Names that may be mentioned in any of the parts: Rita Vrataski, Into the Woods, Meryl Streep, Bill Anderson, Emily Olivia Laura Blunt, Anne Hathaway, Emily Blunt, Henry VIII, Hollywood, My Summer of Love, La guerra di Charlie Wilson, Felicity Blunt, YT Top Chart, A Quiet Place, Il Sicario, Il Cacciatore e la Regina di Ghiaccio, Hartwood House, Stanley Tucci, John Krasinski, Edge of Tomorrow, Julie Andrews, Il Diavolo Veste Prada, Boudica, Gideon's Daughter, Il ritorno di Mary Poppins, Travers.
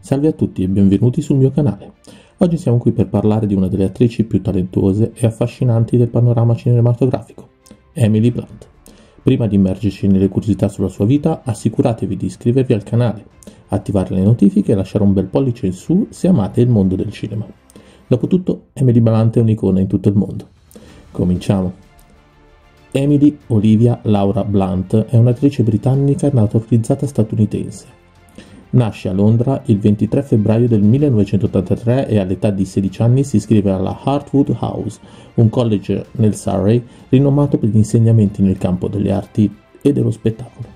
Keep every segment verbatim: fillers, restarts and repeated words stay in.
Salve a tutti e benvenuti sul mio canale. Oggi siamo qui per parlare di una delle attrici più talentuose e affascinanti del panorama cinematografico, Emily Blunt. Prima di immergerci nelle curiosità sulla sua vita, assicuratevi di iscrivervi al canale, attivare le notifiche e lasciare un bel pollice in su se amate il mondo del cinema. Dopotutto, Emily Blunt è un'icona in tutto il mondo. Cominciamo! Emily Olivia Laura Blunt è un'attrice britannica naturalizzata statunitense. Nasce a Londra il ventitré febbraio del millenovecentottantatré e all'età di sedici anni si iscrive alla Hartwood House, un college nel Surrey rinomato per gli insegnamenti nel campo delle arti e dello spettacolo.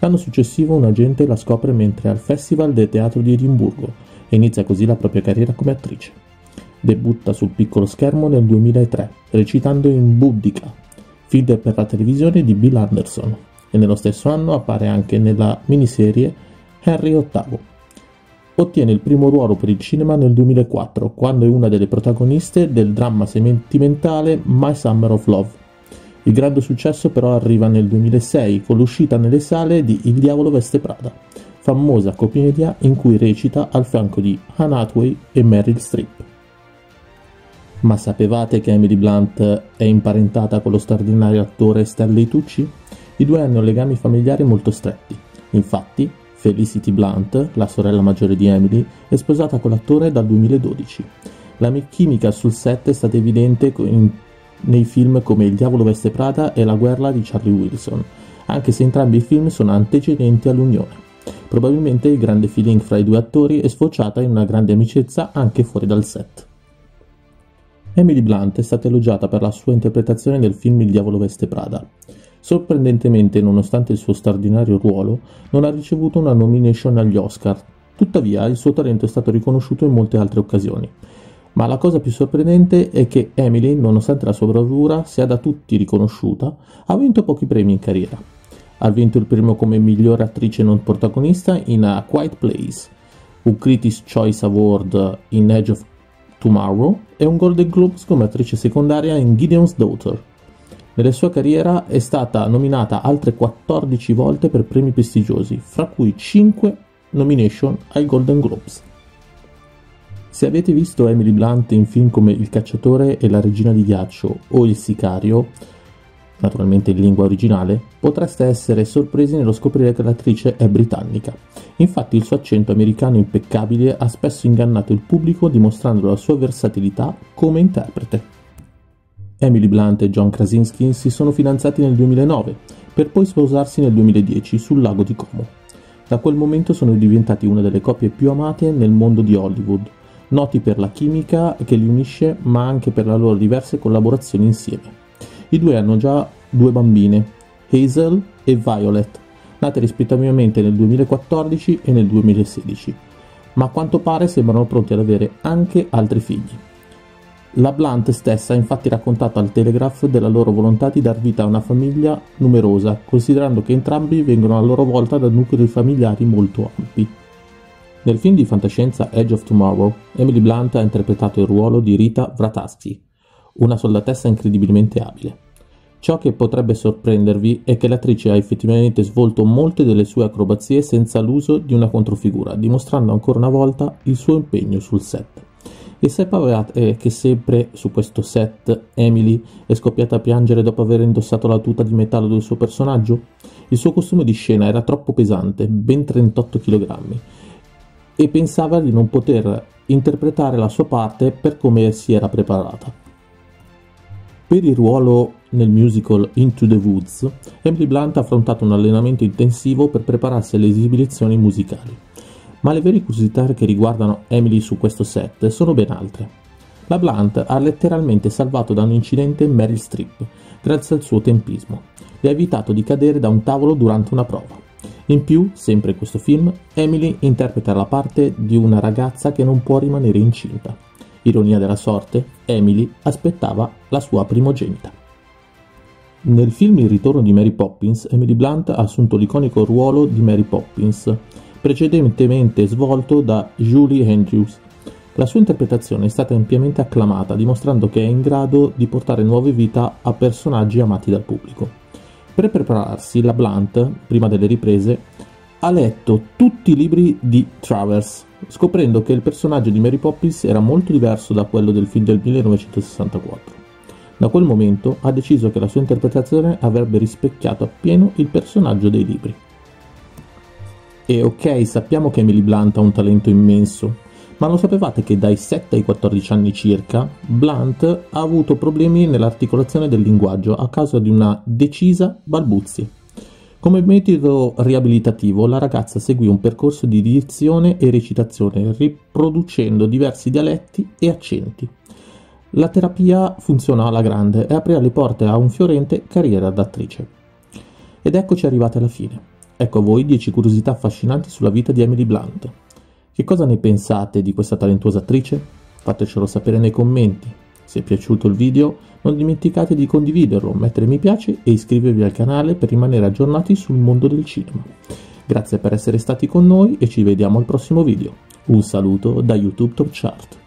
L'anno successivo un agente la scopre mentre è al Festival del Teatro di Edimburgo e inizia così la propria carriera come attrice. Debutta sul piccolo schermo nel duemilatré, recitando in Boudica, film per la televisione di Bill Anderson, e nello stesso anno appare anche nella miniserie Henry ottavo. Ottiene il primo ruolo per il cinema nel duemilaquattro, quando è una delle protagoniste del dramma sentimentale My Summer of Love. Il grande successo però arriva nel duemilasei con l'uscita nelle sale di Il Diavolo Veste Prada, famosa commedia in cui recita al fianco di Anne Hathaway e Meryl Streep. Ma sapevate che Emily Blunt è imparentata con lo straordinario attore Stanley Tucci? I due hanno legami familiari molto stretti, infatti Felicity Blunt, la sorella maggiore di Emily, è sposata con l'attore dal duemiladodici. La chimica sul set è stata evidente in, nei film come Il Diavolo Veste Prada e La guerra di Charlie Wilson, anche se entrambi i film sono antecedenti all'unione. Probabilmente il grande feeling fra i due attori è sfociata in una grande amicizia anche fuori dal set. Emily Blunt è stata elogiata per la sua interpretazione del film Il Diavolo Veste Prada. Sorprendentemente, nonostante il suo straordinario ruolo, non ha ricevuto una nomination agli Oscar. Tuttavia, il suo talento è stato riconosciuto in molte altre occasioni. Ma la cosa più sorprendente è che Emily, nonostante la sua bravura, sia da tutti riconosciuta, ha vinto pochi premi in carriera. Ha vinto il premio come miglior attrice non protagonista in A Quiet Place, un Critics' Choice Award in Edge of Tomorrow e un Golden Globes come attrice secondaria in Gideon's Daughter. Nella sua carriera è stata nominata altre quattordici volte per premi prestigiosi, fra cui cinque nomination ai Golden Globes. Se avete visto Emily Blunt in film come Il Cacciatore e la Regina di Ghiaccio o Il Sicario, naturalmente in lingua originale, potreste essere sorpresi nello scoprire che l'attrice è britannica. Infatti il suo accento americano impeccabile ha spesso ingannato il pubblico dimostrando la sua versatilità come interprete. Emily Blunt e John Krasinski si sono fidanzati nel duemilanove, per poi sposarsi nel duemiladieci sul lago di Como. Da quel momento sono diventati una delle coppie più amate nel mondo di Hollywood, noti per la chimica che li unisce ma anche per le loro diverse collaborazioni insieme. I due hanno già due bambine, Hazel e Violet, nate rispettivamente nel duemilaquattordici e nel duemilasedici, ma a quanto pare sembrano pronti ad avere anche altri figli. La Blunt stessa ha infatti raccontato al Telegraph della loro volontà di dar vita a una famiglia numerosa, considerando che entrambi vengono a loro volta da nuclei familiari molto ampi. Nel film di fantascienza Edge of Tomorrow, Emily Blunt ha interpretato il ruolo di Rita Vrataski, una soldatessa incredibilmente abile. Ciò che potrebbe sorprendervi è che l'attrice ha effettivamente svolto molte delle sue acrobazie senza l'uso di una controfigura, dimostrando ancora una volta il suo impegno sul set. E sapevate che sempre su questo set Emily è scoppiata a piangere dopo aver indossato la tuta di metallo del suo personaggio? Il suo costume di scena era troppo pesante, ben trentotto chilogrammi, e pensava di non poter interpretare la sua parte per come si era preparata. Per il ruolo nel musical Into the Woods, Emily Blunt ha affrontato un allenamento intensivo per prepararsi alle esibizioni musicali. Ma le vere curiosità che riguardano Emily su questo set sono ben altre. La Blunt ha letteralmente salvato da un incidente Meryl Streep, grazie al suo tempismo, e ha evitato di cadere da un tavolo durante una prova. In più, sempre in questo film, Emily interpreta la parte di una ragazza che non può rimanere incinta. Ironia della sorte, Emily aspettava la sua primogenita. Nel film Il ritorno di Mary Poppins, Emily Blunt ha assunto l'iconico ruolo di Mary Poppins, precedentemente svolto da Julie Andrews. La sua interpretazione è stata ampiamente acclamata, dimostrando che è in grado di portare nuove vita a personaggi amati dal pubblico. Per prepararsi, la Blunt, prima delle riprese, ha letto tutti i libri di Travers, scoprendo che il personaggio di Mary Poppins era molto diverso da quello del film del millenovecentosessantaquattro. Da quel momento ha deciso che la sua interpretazione avrebbe rispecchiato appieno il personaggio dei libri. E ok, sappiamo che Emily Blunt ha un talento immenso, ma lo sapevate che dai sette ai quattordici anni circa, Blunt ha avuto problemi nell'articolazione del linguaggio a causa di una decisa balbuzie. Come metodo riabilitativo, la ragazza seguì un percorso di dizione e recitazione, riproducendo diversi dialetti e accenti. La terapia funzionò alla grande e aprì le porte a un fiorente carriera d'attrice. Ed eccoci arrivati alla fine. Ecco a voi dieci curiosità affascinanti sulla vita di Emily Blunt. Che cosa ne pensate di questa talentuosa attrice? Fatecelo sapere nei commenti. Se è piaciuto il video, non dimenticate di condividerlo, mettere mi piace e iscrivervi al canale per rimanere aggiornati sul mondo del cinema. Grazie per essere stati con noi e ci vediamo al prossimo video. Un saluto da YouTube Top Chart.